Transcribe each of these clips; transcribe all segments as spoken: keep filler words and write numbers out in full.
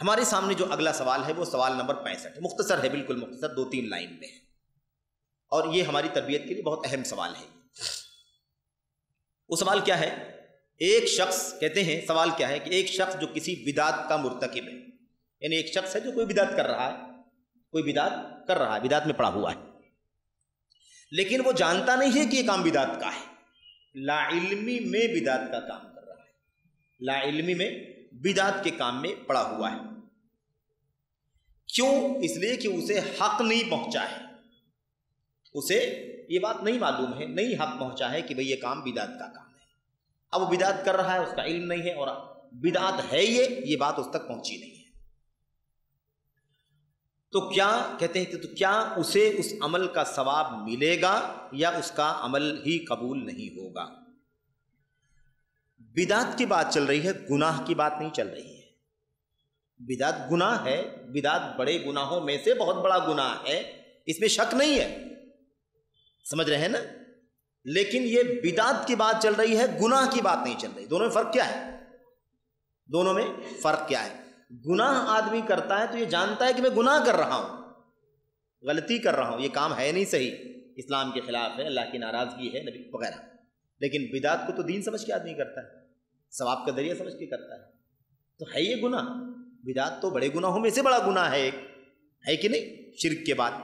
हमारे सामने जो अगला सवाल है वो सवाल नंबर पैंसठ मुख्तसर है, बिल्कुल मुख्तसर, दो तीन लाइन में है और ये हमारी तरबियत के लिए बहुत अहम सवाल है। वो सवाल क्या है? एक शख्स, कहते हैं सवाल क्या है कि एक शख्स जो किसी बिदात का मुर्तकिब है, यानी एक शख्स है जो कोई बिदात कर रहा है, कोई बिदात कर रहा है, बिदात में पड़ा हुआ है, लेकिन वो जानता नहीं है कि ये काम बिदात का है, लाइल्मी में बिदात का काम कर रहा है, लाइल्मी में बिदात के काम में पड़ा हुआ है। क्यों? इसलिए कि उसे हक नहीं पहुंचा है, उसे ये बात नहीं मालूम है, नहीं हक पहुंचा है कि भाई ये काम बिदात का काम है। अब वो बिदात कर रहा है, उसका इल्म नहीं है और बिदात है ये ये बात उस तक पहुंची नहीं है। तो क्या कहते हैं कि तो क्या उसे उस अमल का सवाब मिलेगा या उसका अमल ही कबूल नहीं होगा? बिदात की बात चल रही है, गुनाह की बात नहीं चल रही है। बिदात गुनाह है, बिदात बड़े गुनाहों में से बहुत बड़ा गुनाह है, इसमें शक नहीं है, समझ रहे हैं ना। लेकिन ये बिदात की बात चल रही है, गुनाह की बात नहीं चल रही। दोनों में फर्क क्या है? दोनों में फर्क क्या है? गुनाह आदमी करता है तो ये जानता है कि मैं गुनाह कर रहा हूं, गलती कर रहा हूं, ये काम है नहीं सही, इस्लाम के खिलाफ है, अल्लाह की नाराजगी है, नबी वगैरह। लेकिन बिदात को तो दीन समझ के आदमी करता है, सवाब का जरिया समझ के करता है, तो है ये गुनाह। बिदात तो बड़े गुनाहों में से बड़ा गुनाह है, एक है कि नहीं, शिर्क के बाद।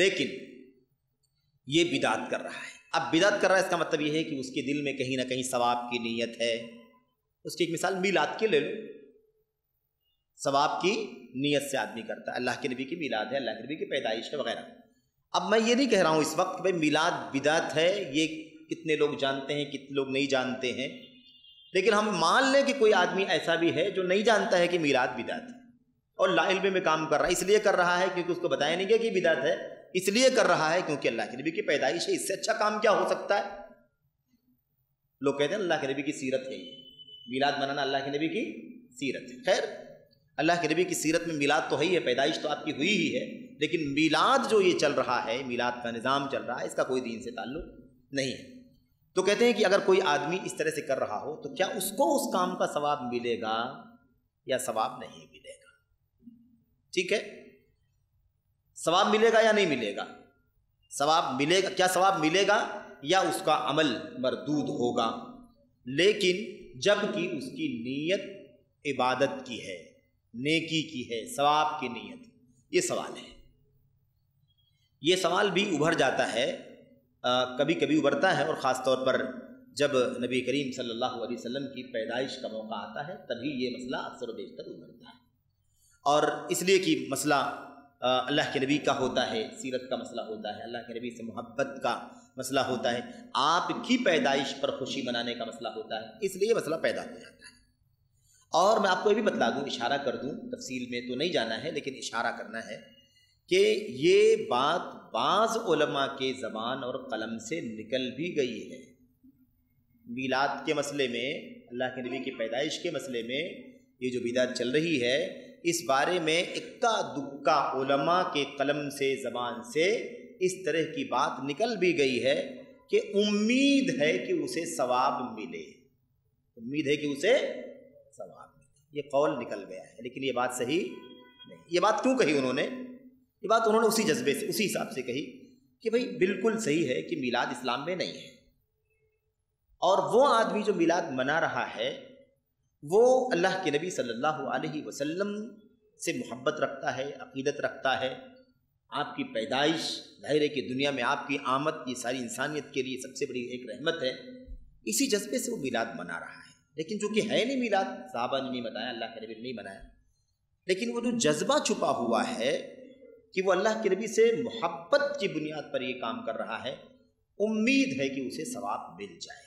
लेकिन ये बिदात कर रहा है। अब बिदात कर रहा है इसका मतलब ये है कि उसके दिल में कहीं ना कहीं सवाब की नीयत है। उसकी एक मिसाल मीलाद की ले लो, सवाब की नीयत से आदमी करता है, अल्लाह के नबी की मीलाद है, अल्लाह के नबी की पैदाइश है वगैरह। अब मैं ये नहीं कह रहा हूँ इस वक्त भाई मीलाद बिदात है, ये कितने लोग जानते हैं, कितने लोग नहीं जानते हैं, लेकिन हम मान लें कि कोई आदमी ऐसा भी है जो नहीं जानता है कि मीलाद बिदात है और लाइल्म में काम कर रहा है, इसलिए कर रहा है क्योंकि उसको बताया नहीं गया कि बिदात है, इसलिए कर रहा है क्योंकि अल्लाह के नबी की पैदाइश है। इससे अच्छा काम क्या हो सकता है? लोग कहते हैं अल्लाह के नबी की सीरत है, मीलाद मनाना अल्लाह के नबी की सीरत है। खैर, अल्लाह के नबी की सीरत में मीलाद तो है ही है, पैदाइश तो आपकी हुई ही है, लेकिन मीलाद जो ये चल रहा है, मीलाद का निज़ाम चल रहा है, इसका कोई दीन से ताल्लुक नहीं है। तो कहते हैं कि अगर कोई आदमी इस तरह से कर रहा हो तो क्या उसको उस काम का सवाब मिलेगा या सवाब नहीं मिलेगा? ठीक है, सवाब मिलेगा या नहीं मिलेगा? सवाब मिलेगा। क्या सवाब मिलेगा या उसका अमल मरदूद होगा? लेकिन जबकि उसकी नीयत इबादत की है, नेकी की है, सवाब की नीयत, ये सवाल है। ये सवाल भी उभर जाता है, कभी कभी उभरता है, और ख़ास तौर पर जब नबी करीम सल्लल्लाहु अलैहि वसल्लम की पैदाइश का मौका आता है तभी ये मसला अक्सर बेशतर उभरता है। और इसलिए कि मसला अल्लाह के नबी का होता है, सीरत का मसला होता है, अल्लाह के नबी से मोहब्बत का मसला होता है, आपकी पैदाइश पर खुशी मनाने का मसला होता है, इसलिए ये मसला पैदा हो जाता है। और मैं आपको ये भी बतला दूँ, इशारा कर दूँ, तफसील में तो नहीं जाना है लेकिन इशारा करना है कि ये बात बाज़ उलमा के ज़बान और कलम से निकल भी गई है। मीलाद के मसले में, अल्लाह के नबी की पैदाइश के मसले में ये जो बिदात चल रही है, इस बारे में इक्का दुक्का उलमा के कलम से, ज़बान से इस तरह की बात निकल भी गई है कि उम्मीद है कि उसे सवाब मिले, उम्मीद है कि उसे सवाब मिले, ये कौल निकल गया है। लेकिन ये बात सही नहीं। ये बात क्यों कही उन्होंने? ये बात उन्होंने उसी जज्बे से, उसी हिसाब से कही कि भाई बिल्कुल सही है कि मीलाद इस्लाम में नहीं है, और वो आदमी जो मीलाद मना रहा है वो अल्लाह के नबी सल्लल्लाहु अलैहि वसल्लम से मोहब्बत रखता है, अक़ीदत रखता है, आपकी पैदाइश, ज़ाहिर है कि दुनिया में आपकी आमद ये सारी इंसानियत के लिए सबसे बड़ी एक रहमत है, इसी जज्बे से वो मीलाद मना रहा है। लेकिन चूँकि है नहीं मीलाद, साहबा ने नहीं मनाया, अल्लाह के नबी ने नहीं मनाया, लेकिन वो जो जज्बा छुपा हुआ है कि वो अल्लाह के नबी से मोहब्बत की बुनियाद पर ये काम कर रहा है, उम्मीद है कि उसे सवाब मिल जाए,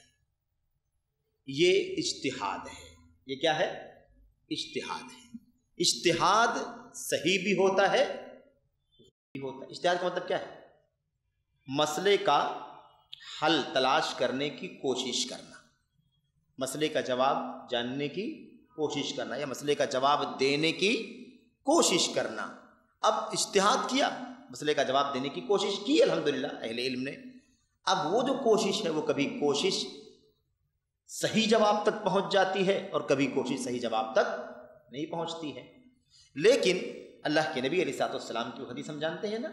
ये इज्तिहाद है। ये क्या है? इज्तिहाद है। इज्तिहाद सही भी होता है, भी होता है। इज्तिहाद का मतलब क्या है? मसले का हल तलाश करने की कोशिश करना, मसले का जवाब जानने की कोशिश करना, या मसले का जवाब देने की कोशिश करना। अब इज्तिहाद किया, मसले का जवाब देने की कोशिश की, अल्हम्दुलिल्लाह अहले इल्म ने। अब वो जो कोशिश है वो कभी कोशिश सही जवाब तक पहुंच जाती है और कभी कोशिश सही जवाब तक नहीं पहुंचती है। लेकिन अल्लाह के नबी अलैहिस्सलाम की हदीस हम जानते हैं ना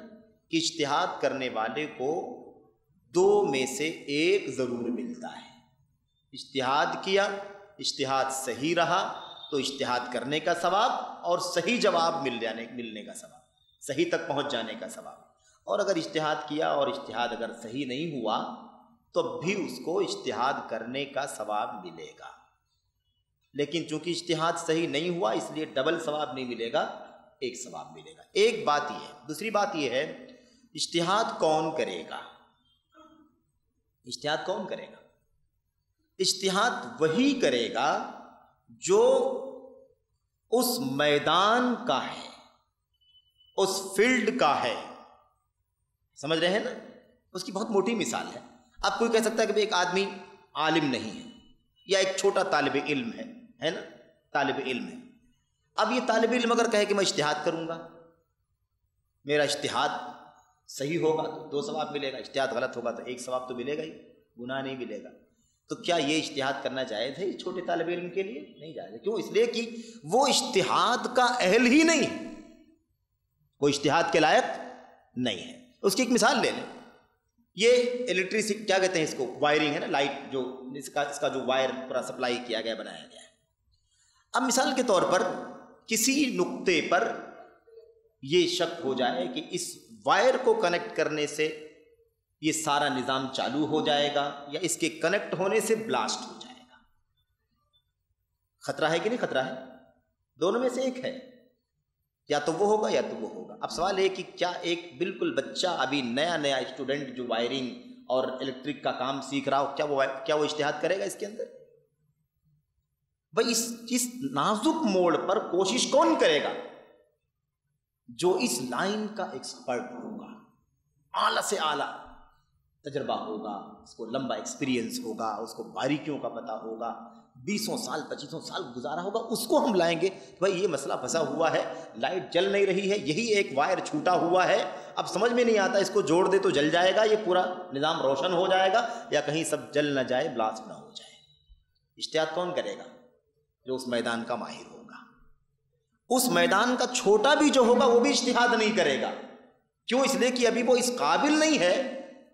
कि इज्तिहाद करने वाले को दो में से एक ज़रूर मिलता है। इज्तिहाद किया, इज्तिहाद सही रहा तो इज्तिहाद करने का सवाब और सही जवाब मिल जाने मिलने का सवाब, सही तक पहुंच जाने का सवाब। और अगर इज्तिहाद किया और इज्तिहाद अगर सही नहीं हुआ तो भी उसको इज्तिहाद करने का सवाब मिलेगा, लेकिन चूंकि इज्तिहाद सही नहीं हुआ इसलिए डबल सवाब नहीं मिलेगा, एक सवाब मिलेगा। एक बात यह है। दूसरी बात यह है, इज्तिहाद कौन करेगा? इज्तिहाद कौन करेगा? इज्तिहाद वही करेगा जो उस मैदान का है, उस फील्ड का है। समझ रहे हैं ना? उसकी बहुत मोटी मिसाल है। अब कोई कह सकता है कि एक आदमी आलिम नहीं है या एक छोटा तालिब इल्म है, है ना, तालिब इल्म है। अब ये तालिब इल्म अगर कहे कि मैं इज्तिहाद करूँगा, मेरा इज्तिहाद सही होगा तो दो सवाब मिलेगा, इज्तिहाद गलत होगा तो एक सवाब तो मिलेगा ही, गुनाह नहीं मिलेगा। तो क्या ये इज्तिहाद करना जायज़ है छोटे तालिब इल्म के लिए? नहीं जायज़ है। क्यों? इसलिए कि वो इज्तिहाद का अहल ही नहीं है, वो इज्तिहाद के लायक नहीं है। उसकी एक मिसाल ले लें, ये इलेक्ट्रिसिटी क्या कहते हैं इसको, वायरिंग है ना, लाइट जो इसका इसका जो वायर पूरा सप्लाई किया गया बनाया गया है। अब मिसाल के तौर पर किसी नुक्ते पर ये शक हो जाए कि इस वायर को कनेक्ट करने से ये सारा निज़ाम चालू हो जाएगा या इसके कनेक्ट होने से ब्लास्ट हो जाएगा। खतरा है कि नहीं? खतरा है, दोनों में से एक है, या तो वो होगा या तो वो होगा। अब सवाल है कि क्या एक बिल्कुल बच्चा अभी नया नया स्टूडेंट जो वायरिंग और इलेक्ट्रिक का काम सीख रहा हो, क्या वो क्या वो इज्तिहाद करेगा इसके अंदर? भाई इस इस नाजुक मोड़ पर कोशिश कौन करेगा? जो इस लाइन का एक्सपर्ट होगा, आला से आला तजर्बा होगा, उसको लंबा एक्सपीरियंस होगा, उसको बारीकियों का पता होगा, बीसों साल पच्चीसों साल गुजारा होगा, उसको हम लाएंगे। भाई ये मसला फंसा हुआ है, लाइट जल नहीं रही है, यही एक वायर छूटा हुआ है, अब समझ में नहीं आता, इसको जोड़ दे तो जल जाएगा, ये पूरा निज़ाम रोशन हो जाएगा या कहीं सब जल ना जाए, ब्लास्ट ना हो जाए। इज्तिहाद कौन करेगा? जो उस मैदान का माहिर होगा। उस मैदान का छोटा भी जो होगा वो भी इज्तिहाद नहीं करेगा। क्यों? इसलिए कि अभी वो इस काबिल नहीं है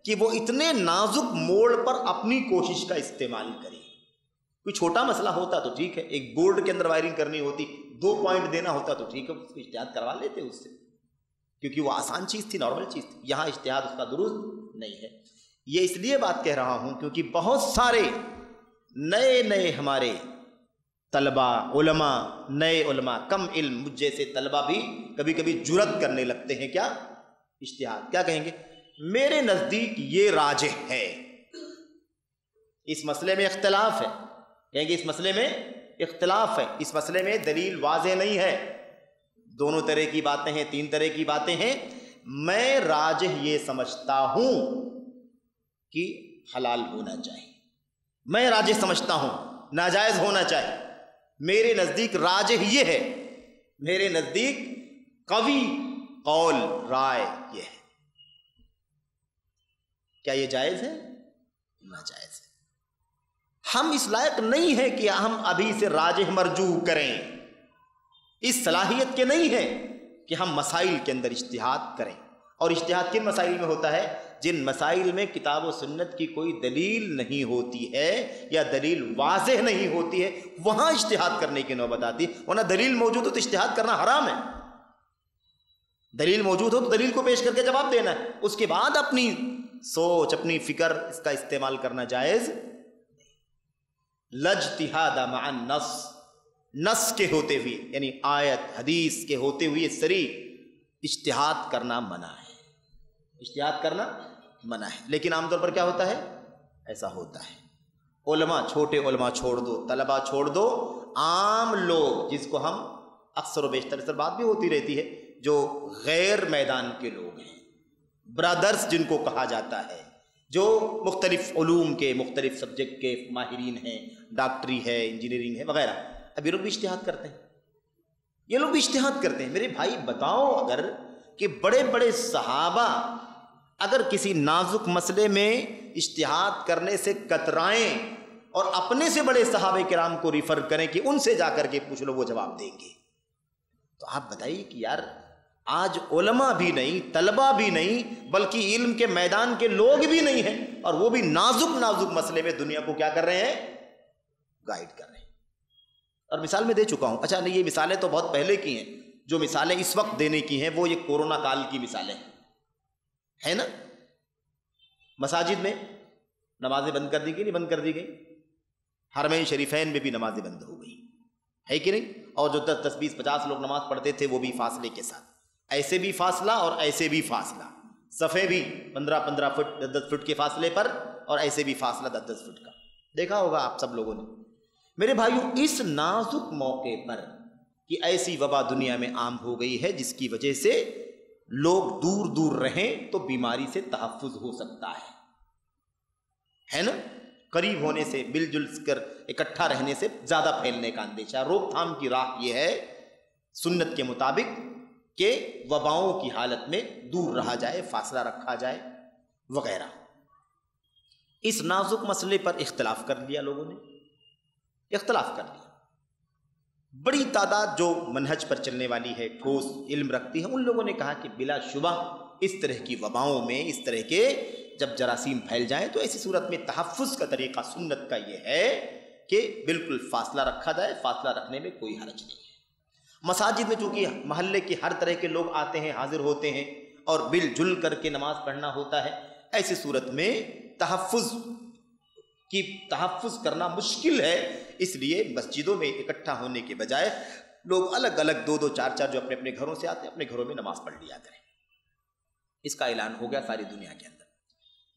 कि वो इतने नाजुक मोड़ पर अपनी कोशिश का इस्तेमाल करे। कोई छोटा मसला होता तो ठीक है, एक बोर्ड के अंदर वायरिंग करनी होती, दो पॉइंट देना होता तो ठीक है, उसको इज्तिहाद करवा लेते उससे, क्योंकि वो आसान चीज़ थी, नॉर्मल चीज़ थी। यहाँ इज्तिहाद उसका दुरुस्त नहीं है। ये इसलिए बात कह रहा हूँ क्योंकि बहुत सारे नए नए हमारे तलबा उलमा, नए उलमा कम इल्म, मुझ जैसे तलबा भी कभी कभी जुरत करने लगते हैं। क्या इज्तिहाद? क्या कहेंगे? मेरे नज़दीक ये राजिह है, इस मसले में इख्तलाफ है। कहेंगे इस मसले में इख्तलाफ है, इस मसले में दलील वाज़े नहीं है, दोनों तरह की बातें हैं, तीन तरह की बातें हैं। मैं राजिह ये समझता हूँ कि हलाल होना चाहिए, मैं राजिह समझता हूँ नाजायज़ होना चाहिए, मेरे नज़दीक राजिह ये है, मेरे नज़दीक कवी कौल राय ये है। क्या ये जायज़ है? नाजायज़ है। हम इस लायक नहीं है कि हम अभी से राजिह मरजू करें, इस सलाहियत के नहीं है कि हम मसाइल के अंदर इज्तिहाद करें। और इज्तिहाद किन मसाइल में होता है? जिन मसाइल में किताब और सुन्नत की कोई दलील नहीं होती है या दलील वाज़ेह नहीं होती है, वहाँ इज्तिहाद करने की नौबत आती है। वरना दलील मौजूद हो तो इज्तिहाद करना हराम है। दलील मौजूद हो तो दलील को पेश करके जवाब देना है, उसके बाद अपनी सोच अपनी फिक्र इसका इस्तेमाल करना जायज़। लज्तिहादा मअन नस, नस के होते हुए यानी आयत हदीस के होते हुए सरी इज्तिहाद करना मना है, इज्तिहाद करना मना है। लेकिन आमतौर पर क्या होता है? ऐसा होता है, उलमा छोटे उलमा छोड़ दो, तलबा छोड़ दो, आम लोग जिसको हम अक्सर वेशतर सर बात भी होती रहती है, जो गैर मैदान के लोग हैं, ब्रदर्स जिनको कहा जाता है, जो मुख्तलिफ उलूम के मुख्तलिफ सब्जेक्ट के माहिरीन हैं, डॉक्टरी है, इंजीनियरिंग है वगैरह, अब ये लोग भी इज्तिहाद करते हैं, ये लोग भी इज्तिहाद करते हैं। मेरे भाई बताओ अगर कि बड़े बड़े सहाबा अगर किसी नाजुक मसले में इज्तिहाद करने से कतराएं और अपने से बड़े सहाबे किराम को रिफ़र करें कि उनसे जा कर के पूछ लो, वो जवाब देंगे, तो आप बताइए कि यार आज उलमा भी नहीं, तलबा भी नहीं, बल्कि इल्म के मैदान के लोग भी नहीं हैं, और वो भी नाजुक नाजुक मसले में दुनिया को क्या कर रहे हैं, गाइड कर रहे हैं। और मिसाल में दे चुका हूं। अच्छा नहीं, ये मिसालें तो बहुत पहले की हैं, जो मिसालें इस वक्त देने की हैं वो ये कोरोना काल की मिसालें हैं, है ना। मसाजिद में नमाजें बंद कर दी गई, नहीं बंद कर दी गई, हरमैन शरीफैन में भी नमाजें बंद हो गई, है कि नहीं। और जो दस दस बीस पचास लोग नमाज पढ़ते थे वो भी फासले के साथ, ऐसे भी फासला और ऐसे भी फासला, सफ़े भी पंद्रह पंद्रह फुट दस दस फुट के फासले पर, और ऐसे भी फासला दस दस फुट का, देखा होगा आप सब लोगों ने। मेरे भाइयों, इस नाजुक मौके पर कि ऐसी वबा दुनिया में आम हो गई है जिसकी वजह से लोग दूर दूर रहें तो बीमारी से तहफ्फुज़ हो सकता है, है ना। करीब होने से, मिलजुल कर इकट्ठा रहने से ज़्यादा फैलने का अंदेशा। रोकथाम की राह यह है सुन्नत के मुताबिक कि वबाओं की हालत में दूर रहा जाए, फासला रखा जाए वगैरह। इस नाजुक मसले पर इख्तलाफ कर लिया लोगों ने, इख्तलाफ कर लिया। बड़ी तादाद जो मनहज पर चलने वाली है, ठोस इल्म रखती है, उन लोगों ने कहा कि बिला शुबा इस तरह की वबाओं में, इस तरह के जब जरासीम फैल जाए तो ऐसी सूरत में तहफ़्फ़ुज़ का तरीक़ा सुन्नत का यह है कि बिल्कुल फ़ासला रखा जाए, फ़ासला रखने में कोई हरज नहीं है। मसाजिद में चूँकि महल्ले के हर तरह के लोग आते हैं, हाजिर होते हैं, और मिलजुल करके नमाज पढ़ना होता है, ऐसी सूरत में तहफ़्फ़ुज़ की तहफ़्फ़ुज़ करना मुश्किल है। इसलिए मस्जिदों में इकट्ठा होने के बजाय लोग अलग अलग दो दो चार चार जो अपने अपने घरों से आते हैं, अपने घरों में नमाज पढ़ लिया करें। इसका ऐलान हो गया सारी दुनिया के अंदर।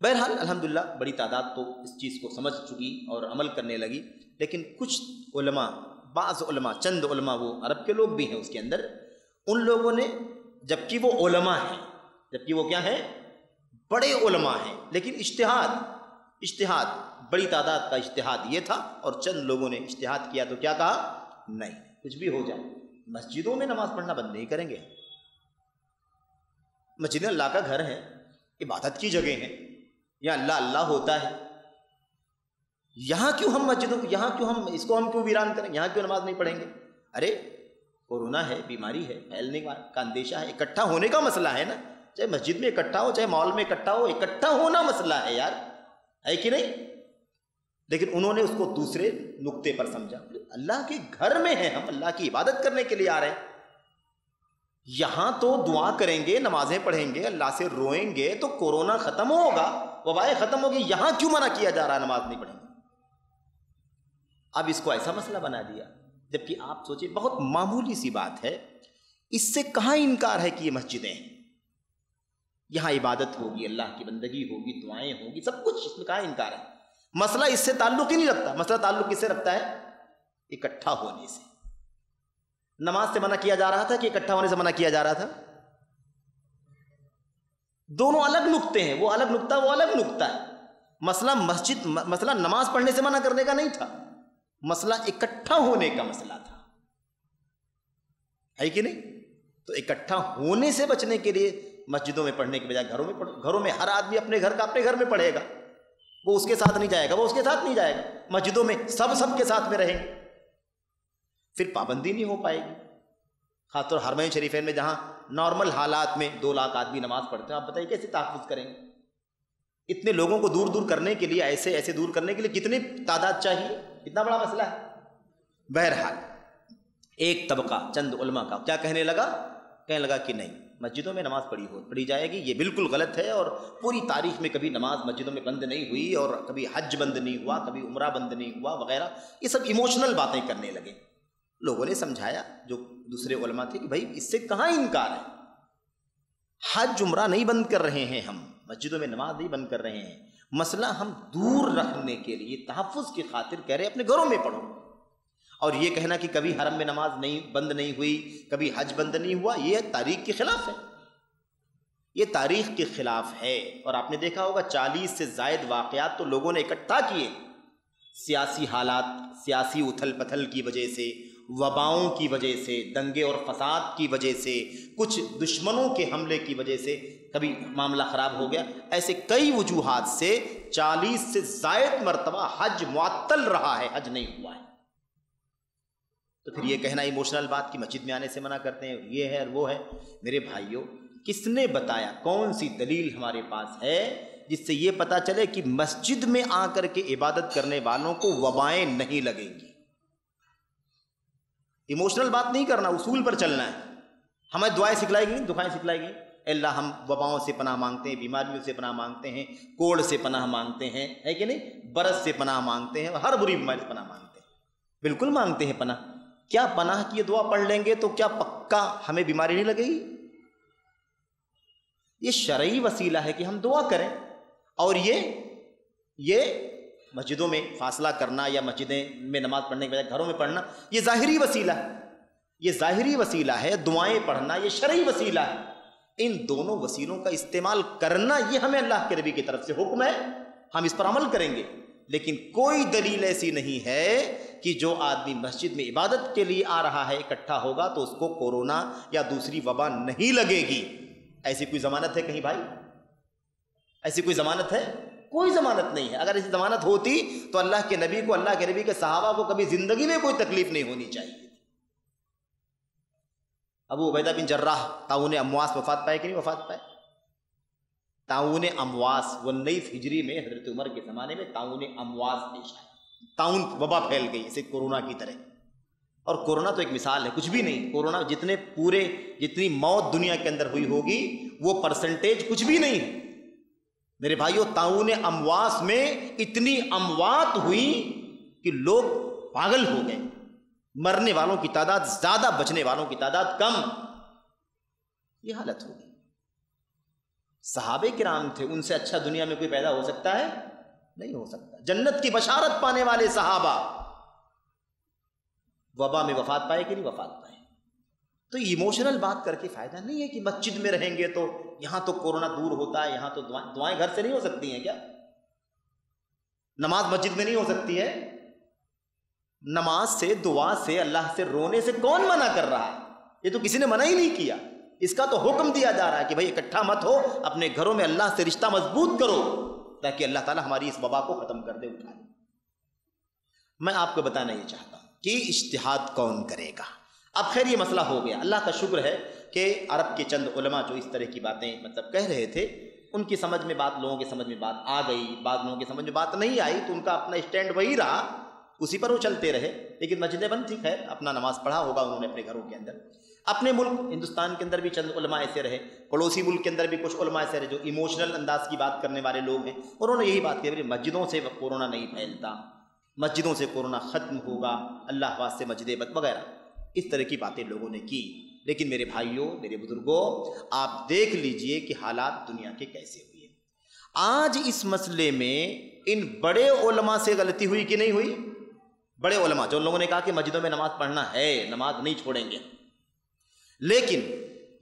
बहरहाल अल्हम्दुलिल्लाह बड़ी तादाद तो इस चीज़ को समझ चुकी और अमल करने लगी, लेकिन कुछ उलमा, बाज़ उलमा, चंद उलमा, वो अरब के लोग भी हैं उसके अंदर, उन लोगों ने, जबकि वो उलमा हैं, जबकि वो क्या हैं, बड़े उलमा हैं, लेकिन इज्तिहाद इज्तिहाद बड़ी तादाद का इज्तिहाद ये था, और चंद लोगों ने इज्तिहाद किया तो क्या कहा, नहीं कुछ भी हो जाए मस्जिदों में नमाज पढ़ना बंद नहीं करेंगे। मस्जिद अल्लाह का घर है, इबादत की जगह है, यहाँ अल्लाह अल्लाह होता है, यहाँ क्यों हम मस्जिदों को, यहाँ क्यों हम इसको हम क्यों वीरान करेंगे, यहाँ क्यों नमाज नहीं पढ़ेंगे। अरे कोरोना है, बीमारी है, फैलने का अंदेशा है, इकट्ठा होने का मसला है ना, चाहे मस्जिद में इकट्ठा हो, चाहे मॉल में इकट्ठा हो, इकट्ठा होना मसला है यार, है कि नहीं। लेकिन उन्होंने उसको दूसरे नुक्ते पर समझा, अल्लाह के घर में है हम, अल्लाह की इबादत करने के लिए आ रहे हैं, यहाँ तो दुआ करेंगे, नमाजें पढ़ेंगे, अल्लाह से रोएंगे तो कोरोना ख़त्म होगा, वबाएँ ख़त्म होगी, यहाँ क्यों मना किया जा रहा है नमाज नहीं पढ़ेंगे। अब इसको ऐसा मसला बना दिया, जबकि आप सोचिए बहुत मामूली सी बात है, इससे कहाँ इनकार है कि ये मस्जिदें हैं, यहाँ इबादत होगी, अल्लाह की बंदगी होगी, दुआएं होगी, सब कुछ, इसमें कहाँ इनकार है। मसला इससे ताल्लुक़ ही नहीं रखता। मसला ताल्लुक़ किससे रखता है, इकट्ठा होने से। नमाज से मना किया जा रहा था कि इकट्ठा होने से मना किया जा रहा था, दोनों अलग नुक्ते हैं, वो अलग नुक्ता, वो अलग नुक्ता है। मसला मस्जिद मसला नमाज पढ़ने से मना करने का नहीं था, मसला इकट्ठा होने का मसला था, है कि नहीं। तो इकट्ठा होने से बचने के लिए मस्जिदों में पढ़ने के बजाय घरों में पढ़ो। घरों में हर आदमी अपने घर का अपने घर में पढ़ेगा, वो उसके साथ नहीं जाएगा, वो उसके साथ नहीं जाएगा, मस्जिदों में सब सब के साथ में रहेंगे, फिर पाबंदी नहीं हो पाएगी। खासतौर हरमैन शरीफैन में जहाँ नॉर्मल हालात में दो लाख आदमी नमाज पढ़ते हैं, आप बताइए कैसे तहफ़्फ़ुज़ करेंगे। इतने लोगों को दूर दूर करने के लिए, ऐसे ऐसे दूर करने के लिए कितनी तादाद चाहिए, इतना बड़ा मसला है। बहरहाल एक तबका, चंद उलमा का क्या कहने लगा, कहने लगा कि नहीं मस्जिदों में नमाज पढ़ी हो पढ़ी जाएगी, ये बिल्कुल गलत है, और पूरी तारीख में कभी नमाज मस्जिदों में बंद नहीं हुई, और कभी हज बंद नहीं हुआ, कभी उमरा बंद नहीं हुआ वगैरह, ये सब इमोशनल बातें करने लगे। लोगों ने समझाया, जो दूसरे उलमा थे, कि भाई इससे कहाँ इनकार है, हज उमरा नहीं बंद कर रहे हैं हम, मस्जिदों में नमाज नहीं बंद कर रहे हैं, मसला हम दूर रखने के लिए तहफ़्फ़ुज़ की खातिर कह रहे अपने घरों में पढ़ो। और ये कहना कि कभी हरम में नमाज नहीं बंद नहीं हुई, कभी हज बंद नहीं हुआ, ये तारीख के ख़िलाफ़ है, ये तारीख के ख़िलाफ़ है। और आपने देखा होगा चालीस से ज़ायद वाक़यात तो लोगों ने इकट्ठा किए, सियासी हालात, सियासी उथल पथल की वजह से, वबाओं की वजह से, दंगे और फसाद की वजह से, कुछ दुश्मनों के हमले की वजह से कभी मामला ख़राब हो गया, ऐसे कई वजूहात से चालीस से ज़ायद मरतबा हज मुअत्तल रहा है, हज नहीं हुआ है। तो फिर ये कहना इमोशनल बात कि मस्जिद में आने से मना करते हैं, ये है और वो है। मेरे भाइयों, किसने बताया, कौन सी दलील हमारे पास है जिससे ये पता चले कि मस्जिद में आकर के इबादत करने वालों को वबाएं नहीं लगेंगी? इमोशनल बात नहीं करना, उसूल पर चलना है। हमें दुआएं सिखलाई गई, दुआएं सिखलाई गई, अल्लाह हम वबाओं से पनाह मांगते हैं, बीमारियों से पनाह मांगते हैं, कोढ़ से पनाह मांगते हैं, है कि नहीं, बरस से पनाह मांगते हैं, हर बुरी बीमारी से पनाह मांगते हैं। बिल्कुल मांगते हैं पनाह। क्या पनाह की ये दुआ पढ़ लेंगे तो क्या पक्का हमें बीमारी नहीं लगेगी? ये शरई वसीला है कि हम दुआ करें। और ये ये मस्जिदों में फासला करना या मस्जिदें में नमाज पढ़ने के बजाय घरों में पढ़ना, ये ज़ाहिरी वसीला है, ये ज़ाहिरी वसीला है। दुआएं पढ़ना ये शरई वसीला है। इन दोनों वसीलों का इस्तेमाल करना ये हमें अल्लाह के नबी की तरफ से हुक्म है, हम इस पर अमल करेंगे। लेकिन कोई दलील ऐसी नहीं है कि जो आदमी मस्जिद में इबादत के लिए आ रहा है, इकट्ठा होगा तो उसको कोरोना या दूसरी वबा नहीं लगेगी। ऐसी कोई ज़मानत है कहीं भाई? ऐसी कोई ज़मानत है? कोई ज़मानत नहीं है। अगर ऐसी ज़मानत होती तो अल्लाह के नबी को, अल्लाह के नबी के सहाबा को कभी ज़िंदगी में कोई तकलीफ़ नहीं होनी चाहिए। अबू उबैदा बिन जर्राह ताऊन अमवास वफ़ात पाए कि नहीं वफ़ात पाए? ताऊन अमवास उन्नीस हिजरी में हज़रत उमर के ज़माने में ताऊन अमवास पेश आया। ताउन वबा फैल गई इसे कोरोना की तरह, और कोरोना तो एक मिसाल है, कुछ भी नहीं। कोरोना जितने पूरे जितनी मौत दुनिया के अंदर हुई होगी वो परसेंटेज कुछ भी नहीं है। मेरे भाइयों, ताऊन अमवास में इतनी अमवात हुई कि लोग पागल हो गए। मरने वालों की तादाद ज्यादा, बचने वालों की तादाद कम, ये हालत हो गई। सहाबे किराम थे, उनसे अच्छा दुनिया में कोई पैदा हो सकता है? नहीं हो सकता। जन्नत की बशारत पाने वाले सहाबा वबा में वफात पाए कि नहीं वफात पाए? तो इमोशनल बात करके फायदा नहीं है कि मस्जिद में रहेंगे तो यहां तो कोरोना दूर होता है, यहां तो दुआएं दुआएं घर से नहीं हो सकती हैं क्या? नमाज मस्जिद में नहीं हो सकती है? नमाज से, दुआ से, अल्लाह से रोने से कौन मना कर रहा है? ये तो किसी ने मना ही नहीं किया। इसका तो हुक्म दिया जा रहा है कि भाई इकट्ठा मत हो, अपने घरों में अल्लाह से रिश्ता मजबूत करो ताकि अल्लाह ताला हमारी इस वबा को खत्म कर दे, उठाए। मैं आपको बताना ये चाहता हूं कि इज्तिहाद कौन करेगा। अब खैर ये मसला हो गया। अल्लाह का शुक्र है कि अरब के चंद उलमा जो इस तरह की बातें मतलब कह रहे थे, उनकी समझ में बात, लोगों की समझ में बात आ गई। बाद लोगों की समझ में बात नहीं आई तो उनका अपना स्टैंड वही रहा, उसी पर वो चलते रहे। लेकिन मस्जिदें बंद थी, खैर अपना नमाज पढ़ा होगा उन्होंने अपने घरों के अंदर। अपने मुल्क हिंदुस्तान के अंदर भी चंद उलमा ऐसे रहे, पड़ोसी मुल्क के अंदर भी कुछ उलमा ऐसे रहे जो इमोशनल अंदाज की बात करने वाले लोग हैं। उन्होंने यही बात कही, मस्जिदों से कोरोना नहीं फैलता, मस्जिदों से कोरोना ख़त्म होगा, अल्लाह वास्ते मस्जिदें बंद वगैरह, इस तरह की बातें लोगों ने की। लेकिन मेरे भाइयों, मेरे बुजुर्गों, आप देख लीजिए कि हालात दुनिया के कैसे हुए। आज इस मसले में इन बड़े उलमा से गलती हुई कि नहीं हुई? बड़े उलमा जो लोगों ने कहा कि मस्जिदों में नमाज पढ़ना है, नमाज नहीं छोड़ेंगे, लेकिन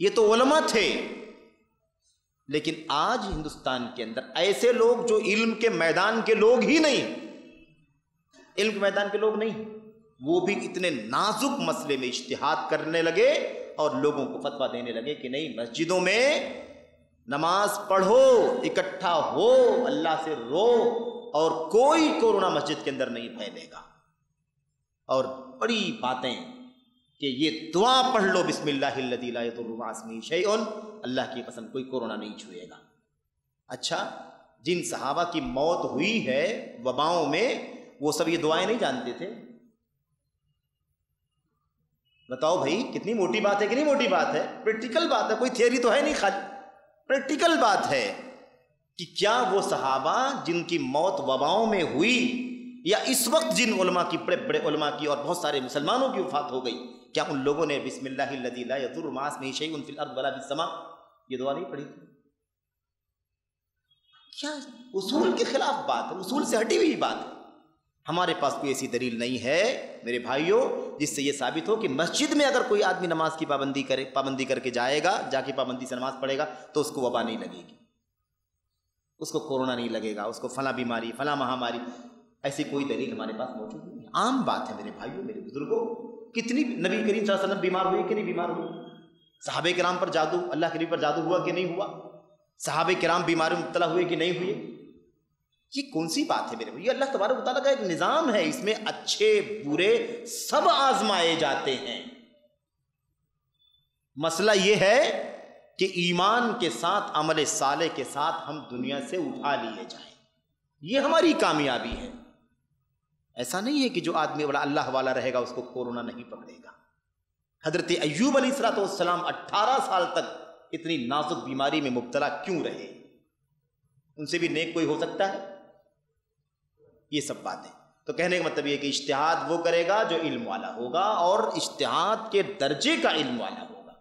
ये तो उलमा थे। लेकिन आज हिंदुस्तान के अंदर ऐसे लोग जो इल्म के मैदान के लोग ही नहीं, इल्म के मैदान के लोग नहीं, वो भी इतने नाजुक मसले में इज्तिहाद करने लगे और लोगों को फतवा देने लगे कि नहीं, मस्जिदों में नमाज पढ़ो, इकट्ठा हो, अल्लाह से रो और कोई कोरोना मस्जिद के अंदर नहीं फैलेगा। और बड़ी बातें कि ये दुआ पढ़ लो, बिस्मिल्लाहिल्लज़ी ला यदुर्रु मा'स्मिही शै'उन, अल्लाह की कसम कोई कोरोना नहीं छुएगा। अच्छा, जिन सहाबा की मौत हुई है वबाओं में, वो सब ये दुआएं नहीं जानते थे? बताओ भाई, कितनी मोटी बात है कि नहीं मोटी बात है? प्रैक्टिकल बात है, कोई थियरी तो है नहीं, खाली प्रैक्टिकल बात है कि क्या वो सहाबा जिनकी मौत वबाओं में हुई या इस वक्त जिन उलमा की, बड़े बड़े उलमा की और बहुत सारे मुसलमानों की वफात हो गई, क्या उन लोगों ने बिस्मिल्लाहिल्लज़ी ला यदुर्रु मा'स्मिही शै'उन फिल अर्ज़ वला बिस्समा ये दुआ नहीं पढ़ी? क्या उसूल के खिलाफ बात है, उसूल से हटी हुई बात है। हमारे पास कोई ऐसी दलील नहीं है मेरे भाइयों जिससे ये साबित हो कि मस्जिद में अगर कोई आदमी नमाज की पाबंदी करे, पाबंदी करके जाएगा, जाके पाबंदी से नमाज पढ़ेगा तो उसको वबा नहीं लगेगी, उसको कोरोना नहीं लगेगा, उसको फलां बीमारी, फलां महामारी, ऐसी कोई दलील हमारे पास मौजूद नहीं है। आम बात है मेरे भाइयों, मेरे बुजुर्गों। कितनी नबी करीम सल्लल्लाहु अलैहि वसल्लम बीमार हुए कि नहीं बीमार हुए? सहाबे किराम पर जादू, अल्लाह के नबी पर जादू हुआ कि नहीं हुआ? सहाबे किराम बीमारी में मुब्तला हुए कि नहीं हुए? ये कौन सी बात है मेरे भाई। अल्लाह तबारक व तआला का एक निज़ाम है, इसमें अच्छे बुरे सब आजमाए जाते हैं। मसला ये है कि ईमान के साथ अमल साले के साथ हम दुनिया से उठा लिए जाएं, ये हमारी कामयाबी है। ऐसा नहीं है कि जो आदमी बड़ा अल्लाह वाला रहेगा उसको कोरोना नहीं पकड़ेगा। हजरत अय्यूब अलैहिस्सलाम अट्ठारह साल तक इतनी नाजुक बीमारी में मुब्तला क्यों रहे? उनसे भी नेक कोई हो सकता है? ये सब बातें तो कहने का मतलब यह कि इज्तिहाद वो करेगा जो इल्म वाला होगा और इज्तिहाद के दर्जे का इल्म वाला होगा।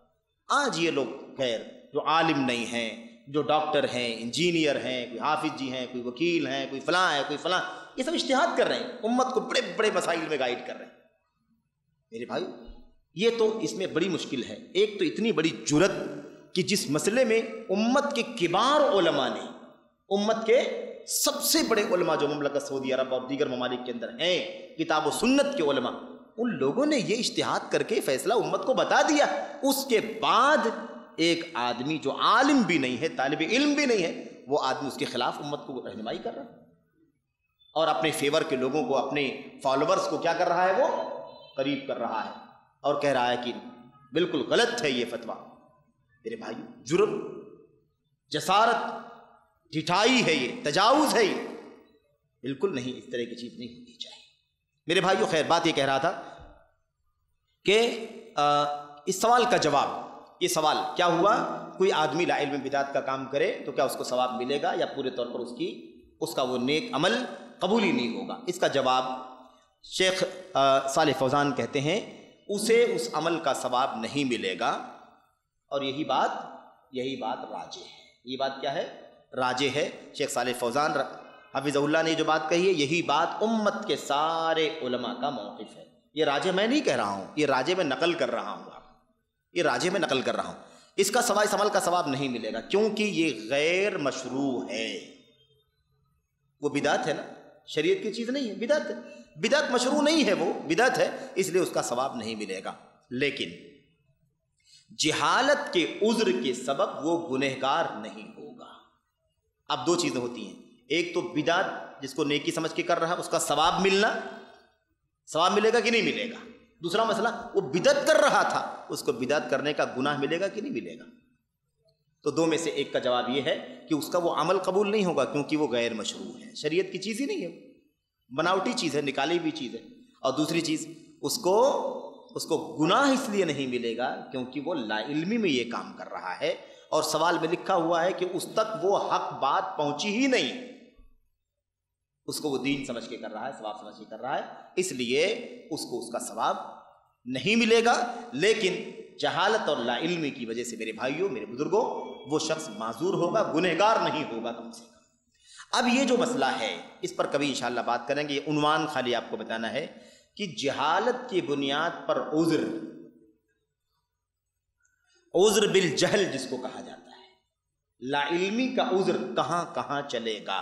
आज ये लोग खैर जो आलिम नहीं हैं, जो डॉक्टर हैं, इंजीनियर हैं, कोई हाफिज जी हैं, कोई वकील हैं, कोई फलां है, कोई फलां, ये सब इज्तिहाद कर रहे हैं, उम्मत को बड़े बड़े मसाइल में गाइड कर रहे हैं। मेरे भाई ये तो इसमें बड़ी मुश्किल है। एक तो इतनी बड़ी जुरत कि जिस मसले में उम्मत के किबार उलमा ने, उम्मत के सबसे बड़े उलमा जो मुमलकत सऊदी अरब और दीगर ममालिक के अंदर हैं, किताब और सुन्नत के उलमा, उन लोगों ने ये इज्तिहाद करके फैसला उम्मत को बता दिया। उसके बाद एक आदमी जो आलिम भी नहीं है, तालिब इल्म भी नहीं है, वो आदमी उसके खिलाफ उम्मत को रहनुमाई कर रहा है और अपने फेवर के लोगों को, अपने फॉलोअर्स को क्या कर रहा है? वो करीब कर रहा है और कह रहा है कि बिल्कुल गलत है ये फतवा। मेरे भाई जुर्म, जसारत, ढिठाई है, ये तजावुज़ है, ये बिल्कुल नहीं, इस तरह की चीज़ नहीं होनी चाहिए। मेरे भाइयों खैर बात ये कह रहा था कि इस सवाल का जवाब, ये सवाल क्या हुआ, कोई आदमी ला इल्म बिदात का काम करे तो क्या उसको सवाब मिलेगा या पूरे तौर पर उसकी उसका वो नेक अमल कबूल ही नहीं होगा? इसका जवाब शेख सालिह फौज़ान कहते हैं उसे उस अमल का सवाब नहीं मिलेगा और यही बात यही बात राजे है। ये बात क्या है? राजे है। शेख सालिह फौज़ान हफिज़हुल्लाह ने जो बात कही है यही बात उम्मत के सारे उलमा का मौक़िफ़ है। ये राजे मैं नहीं कह रहा हूँ, ये राजे में नकल कर रहा हूँ ये राजे में नकल कर रहा हूँ इसका सवाल सवाल का सवाब नहीं मिलेगा क्योंकि ये गैर मशरू है। वो बिदात है ना, शरीयत की चीज़ नहीं है, बिदात है। बिदात मशरू नहीं है, वो बिदात है, इसलिए उसका सवाब नहीं मिलेगा। लेकिन जहालत के उज़्र के सबब वो गुनहगार नहीं होगा। अब दो चीज़ें होती हैं, एक तो बिदात जिसको नेकी समझ के कर रहा है उसका सवाब मिलना, सवाब मिलेगा कि नहीं मिलेगा। दूसरा मसला वो बिदत कर रहा था, उसको बिदत करने का गुनाह मिलेगा कि नहीं मिलेगा। तो दो में से एक का जवाब ये है कि उसका वो अमल कबूल नहीं होगा क्योंकि वो गैर मशरू है, शरीयत की चीज़ ही नहीं है, बनावटी चीज़ है, निकाली हुई चीज़ है। और दूसरी चीज़ उसको उसको गुनाह इसलिए नहीं मिलेगा क्योंकि वो लाइल्मी में ये काम कर रहा है और सवाल में लिखा हुआ है कि उस तक वो हक बात पहुंची ही नहीं, उसको वो दीन समझ के कर रहा है, सवाब समझ के कर रहा है, इसलिए उसको उसका सवाब नहीं मिलेगा। लेकिन जहालत और लाइल्मी की वजह से मेरे भाइयों, मेरे बुजुर्गों, वो शख्स माजूर होगा, गुनहगार नहीं होगा कम से कम। अब ये जो मसला है इस पर कभी इंशाअल्लाह बात करेंगे। ये उन्वान खाली आपको बताना है कि जहालत की बुनियाद पर उज़्र, उज़्र बिल जहल जिसको कहा जाता है, लाइल्मी का उज़्र कहाँ कहाँ चलेगा,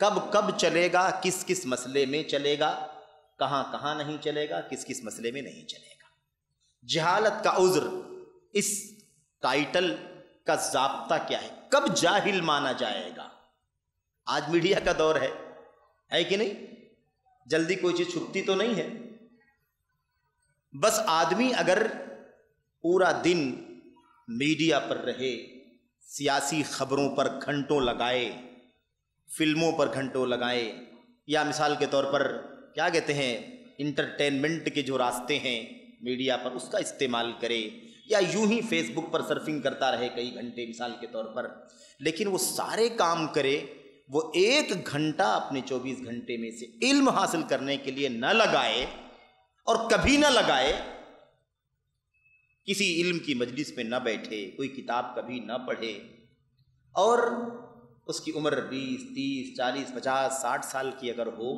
कब कब चलेगा, किस किस मसले में चलेगा, कहाँ कहाँ नहीं चलेगा, किस किस मसले में नहीं चलेगा। जहालत का उज़्र, इस टाइटल का ज़ाब्ता क्या है? कब जाहिल माना जाएगा? आज मीडिया का दौर है, है कि नहीं? जल्दी कोई चीज़ छुपती तो नहीं है। बस आदमी अगर पूरा दिन मीडिया पर रहे, सियासी खबरों पर घंटों लगाए, फिल्मों पर घंटों लगाए, या मिसाल के तौर पर क्या कहते हैं इंटरटेनमेंट के जो रास्ते हैं मीडिया पर, उसका इस्तेमाल करे, या यूं ही फेसबुक पर सर्फिंग करता रहे कई घंटे मिसाल के तौर पर, लेकिन वो सारे काम करे, वो एक घंटा अपने चौबीस घंटे में से इल्म हासिल करने के लिए न लगाए और कभी न लगाए, किसी इल्म की मजलिस में न बैठे, कोई किताब कभी न पढ़े, और उसकी उम्र बीस, तीस, चालीस, पचास, साठ साल की अगर हो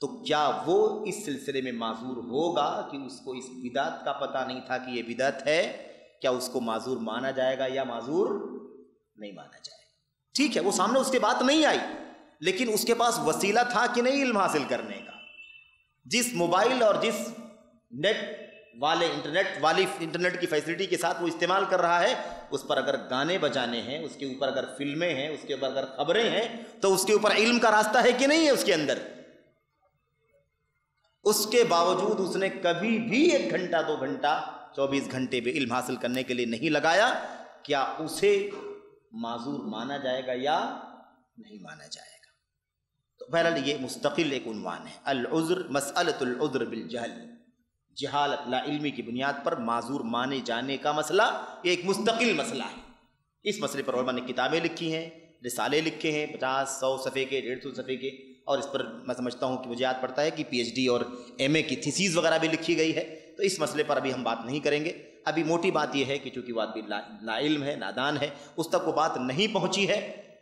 तो क्या वो इस सिलसिले में माजूर होगा कि उसको इस बिदात का पता नहीं था कि ये बिदात है? क्या उसको माजूर माना जाएगा या माजूर नहीं माना जाएगा? ठीक है, वो सामने उसके बात नहीं आई, लेकिन उसके पास वसीला था कि नहीं इल्म हासिल करने का। जिस मोबाइल और जिस नेट वाले इंटरनेट वाली इंटरनेट की फैसिलिटी के साथ वो इस्तेमाल कर रहा है, उस पर अगर गाने बजाने हैं, उसके ऊपर अगर फिल्में हैं, उसके ऊपर अगर खबरें हैं, तो उसके ऊपर इल्म का रास्ता है कि नहीं है उसके अंदर। उसके बावजूद उसने कभी भी एक घंटा दो घंटा चौबीस घंटे भी इल्म हासिल करने के लिए नहीं लगाया। क्या उसे माजूर माना जाएगा या नहीं माना जाएगा? तो बहरहाल ये मुस्तकिल एक उन्वान है, अल उज़्र मसअलतुल उज़्र बिल जहल, जहालत ला इल्मी की बुनियाद पर माजूर माने जाने का मसला, ये एक मुस्तकिल मसला है। इस मसले पर उलमा ने किताबें लिखी हैं, रिसाले लिखे हैं, पचास सौ सफ़े के, डेढ़ सौ सफ़े के, और इस पर मैं समझता हूँ कि मुझे याद पड़ता है कि पीएचडी और एमए की थीसीज़ वगैरह भी लिखी गई है। तो इस मसले पर अभी हम बात नहीं करेंगे। अभी मोटी बात यह है कि चूँकि वह आदमी ना इल्म है, नादान है, उस तक वो बात नहीं पहुँची है,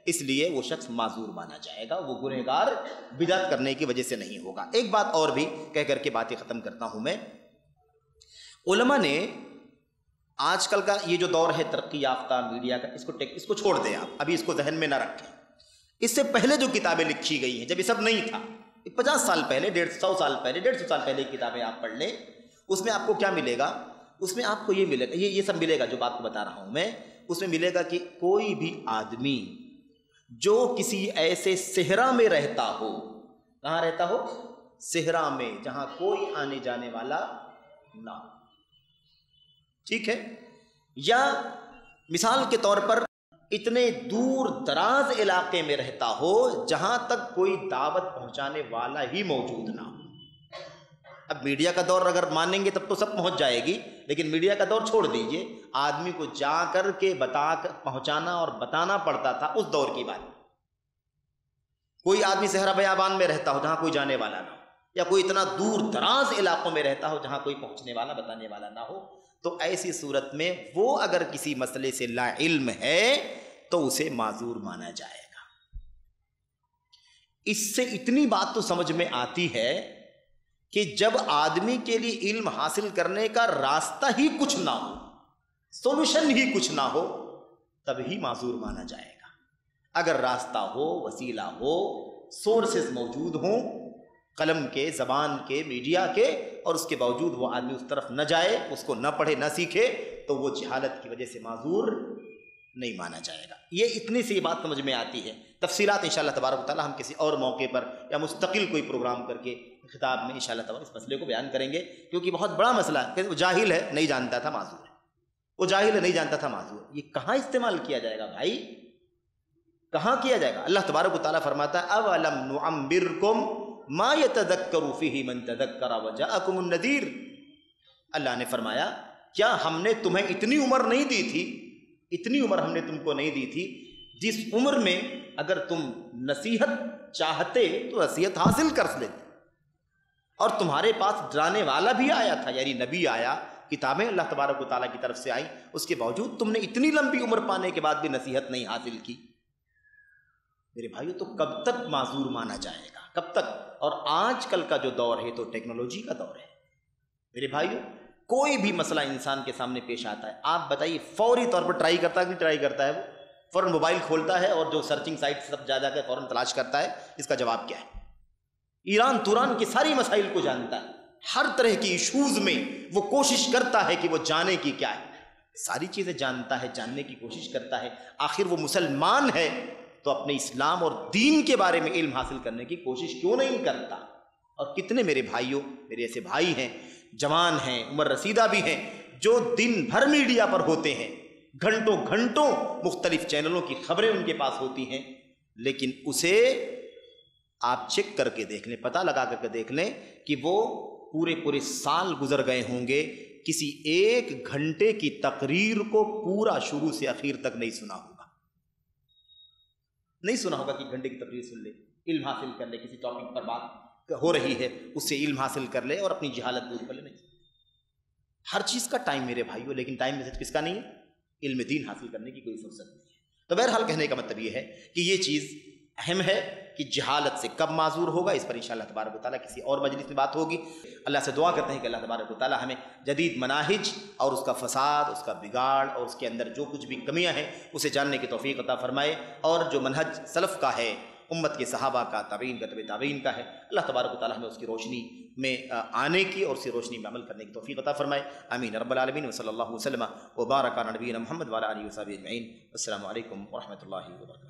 इसलिए वो शख्स माजूर माना जाएगा, वो गुनहगार बिदअत करने की वजह से नहीं होगा। एक बात और भी कह करके बातें ख़त्म करता हूँ मैं। उलमा ने आजकल का ये जो दौर है तरक्की याफ्ता मीडिया का, इसको टेक इसको छोड़ दें आप, अभी इसको जहन में ना रखें। इससे पहले जो किताबें लिखी गई हैं, जब ये सब नहीं था, पचास साल पहले, डेढ़ सौ साल पहले डेढ़ सौ साल पहले किताबें आप पढ़ लें, उसमें आपको क्या मिलेगा? उसमें आपको ये मिलेगा, ये ये सब मिलेगा जो आपको बता रहा हूँ मैं। उसमें मिलेगा कि कोई भी आदमी जो किसी ऐसे सेहरा में रहता हो, कहाँ रहता हो? सेहरा में, जहाँ कोई आने जाने वाला ना हो, ठीक है, या मिसाल के तौर पर इतने दूर दराज इलाके में रहता हो जहाँ तक कोई दावत पहुँचाने वाला ही मौजूद ना हो। अब मीडिया का दौर अगर मानेंगे तब तो सब पहुँच जाएगी, लेकिन मीडिया का दौर छोड़ दीजिए, आदमी को जा कर के बता कर पहुँचाना और बताना पड़ता था, उस दौर की बात। कोई आदमी सहरा बयाबान में रहता हो जहाँ कोई जाने वाला ना हो, या कोई इतना दूर दराज इलाकों में रहता हो जहाँ कोई पहुँचने वाला बताने वाला ना हो, तो ऐसी सूरत में वो अगर किसी मसले से ला इल्म है तो उसे माजूर माना जाएगा। इससे इतनी बात तो समझ में आती है कि जब आदमी के लिए इल्म हासिल करने का रास्ता ही कुछ ना हो, सॉल्यूशन ही कुछ ना हो, तभी माजूर माना जाएगा। अगर रास्ता हो, वसीला हो, सोर्सेस मौजूद हों कलम के, ज़बान के, मीडिया के, और उसके बावजूद वो आदमी उस तरफ न जाए, उसको न पढ़े, न सीखे, तो वो जहालत की वजह से माजूर नहीं माना जाएगा। ये इतनी सी बात समझ में आती है। तफसीलात इंशाअल्लाह तबारक व तआला हम किसी और मौके पर या मुस्तकिल कोई प्रोग्राम करके खिताब में इंशाअल्लाह तबारक इस मसले को बयान करेंगे, क्योंकि बहुत बड़ा मसला है। वो जाहिल है, नहीं जानता था, माजूर है। वो जाहिल है, नहीं जानता था, माजूर है। ये कहाँ इस्तेमाल किया जाएगा भाई, कहाँ किया जाएगा? अल्लाह तबारक व तआला फरमाता है, अवलम नुअम्बिरकुम मा यतज़क्करु फ़ीहि मन तज़क्कर व जाअकुमुन नज़ीर। अल्लाह ने फरमाया, क्या हमने तुम्हें इतनी उम्र नहीं दी थी, इतनी उम्र हमने तुमको नहीं दी थी जिस उम्र में अगर तुम नसीहत चाहते तो नसीहत हासिल कर लेते, और तुम्हारे पास डराने वाला भी आया था, यानी नबी आया, किताबें अल्लाह तबारक व तआला की तरफ से आई, उसके बावजूद तुमने इतनी लंबी उम्र पाने के बाद भी नसीहत नहीं हासिल की। मेरे भाइयों, तो कब तक माजूर माना जाएगा, कब तक? और आजकल का जो दौर है तो टेक्नोलॉजी का दौर है। मेरे भाइयों, कोई भी मसला इंसान के सामने पेश आता है, आप बताइए फौरी तौर पर ट्राई करता है कि ट्राई करता है? वो फ़ौरन मोबाइल खोलता है और जो सर्चिंग साइट सब जा जाकर फ़ौरन तलाश करता है इसका जवाब क्या है। ईरान तुरान के सारे मसाइल को जानता है, हर तरह की इशूज़ में वो कोशिश करता है कि वो जाने की क्या है, सारी चीज़ें जानता है, जानने की कोशिश करता है। आखिर वो मुसलमान है तो अपने इस्लाम और दीन के बारे में इल्म हासिल करने की कोशिश क्यों नहीं करता? और कितने मेरे भाइयों, मेरे ऐसे भाई हैं, जवान हैं, उम्र रसीदा भी हैं, जो दिन भर मीडिया पर होते हैं, घंटों घंटों मुख्तलिफ चैनलों की खबरें उनके पास होती हैं, लेकिन उसे आप चेक करके देख लें, पता लगा करके देख लें कि वो पूरे पूरे साल गुजर गए होंगे, किसी एक घंटे की तकरीर को पूरा शुरू से आखिर तक नहीं सुना होगा। नहीं सुना होगा कि घंटे की तकरीर सुन ले, इल्म हासिल कर ले, किसी टॉपिक पर बात हो रही है उससे इल्म हासिल कर ले और अपनी जहालत दूर कर ले। नहीं, हर चीज़ का टाइम मेरे भाइयों, लेकिन टाइम में से किसका नहीं है? इल्म दीन हासिल करने की कोई फुर्सत नहीं है। तो बहरहाल कहने का मतलब ये है कि ये चीज़ अहम है कि जहालत से कब माजूर होगा। इस पर इंशाअल्लाह तबारक व तआला किसी और मजलिस में बात होगी। अल्लाह से दुआ करते हैं कि अल्लाह तबारक व तआला हमें जदीद मनाहिज और उसका फसाद, उसका बिगाड़ और उसके अंदर जो कुछ भी कमियां हैं उसे जानने की तौफीक अता फरमाए, और जो मनहज सलफ़ का है उम्मत के सहाबा का, ताबीन का, तबे ताबीन का है। अल्लाह तबारक व तआला हमें उसकी रोशनी में आने की और उसी रोशनी में अमल करने की तौफीक अता फरमाए। आमीन रब्बल आलमीन। सल्लल्लाहु अलैहि वसल्लम व बारक अला नबीना मुहम्मद व अला आलिहि व सहाबिहि अजमईन। अस्सलामु अलैकुम व रहमतुल्लाहि व बरकातहू।